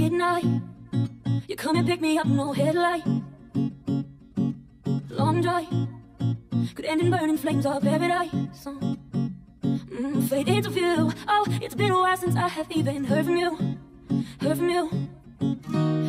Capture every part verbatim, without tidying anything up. midnight. You come and pick me up, no headlight. Long drive could end in burning flames or paradise. Mm, fade into view. Oh, it's been a while since I have even heard from you. Heard from you.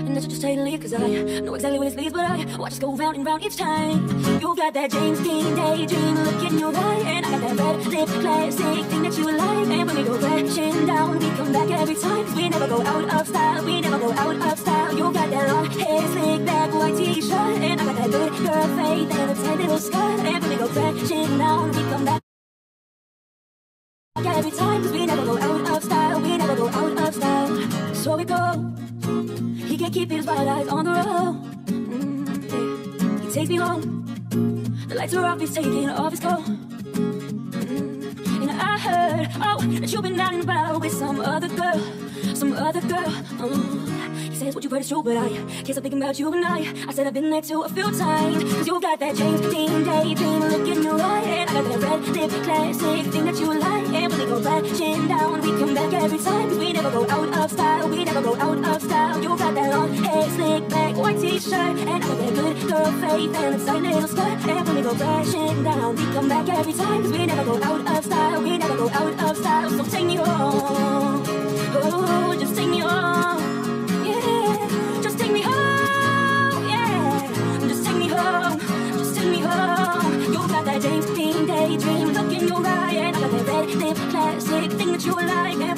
And that you just hate to leave, cause I know exactly where this leads. But I watch us go round and round each time. You've got that James Dean daydream look in your eye, and I got that red lip classic thing that you like. And when we go crashing down, we come back every time, cause we never go out of style, we never go out of style. You've got that long hair slick back white t-shirt, and I got that good girl faith and a tight little skirt. And when we go crashing down, we come back every time, cause we never go out of style, we never go out of style. So we go. He can't keep his wild eyes on the road. Mm-hmm. He takes me home. The lights are off, he's taking off his coat. Mm-hmm. And I heard, oh, that you've been out and about with some other girl, some other girl. Mm. He says what you heard is true, but I can't stop thinking about you and I. I said I've been there too a few times. Cause you got that James Dean daydream look in your eye, and I got that red lip classic thing that you like. And when they go crashing down, we come back every time. Cause we never go out of style, we never go out of style. You got that long hair, slick back, white t-shirt, and I got that good girl faith and a tight little skirt. And when they go crashing down, we come back every time. Cause we never go out of style, we never go out of style. So take me home. Oh, just take me home, yeah. Just take me home, yeah. Just take me home, just take me home. You got that James Dean daydream look in your eye, and I got that red lip classic thing that you like.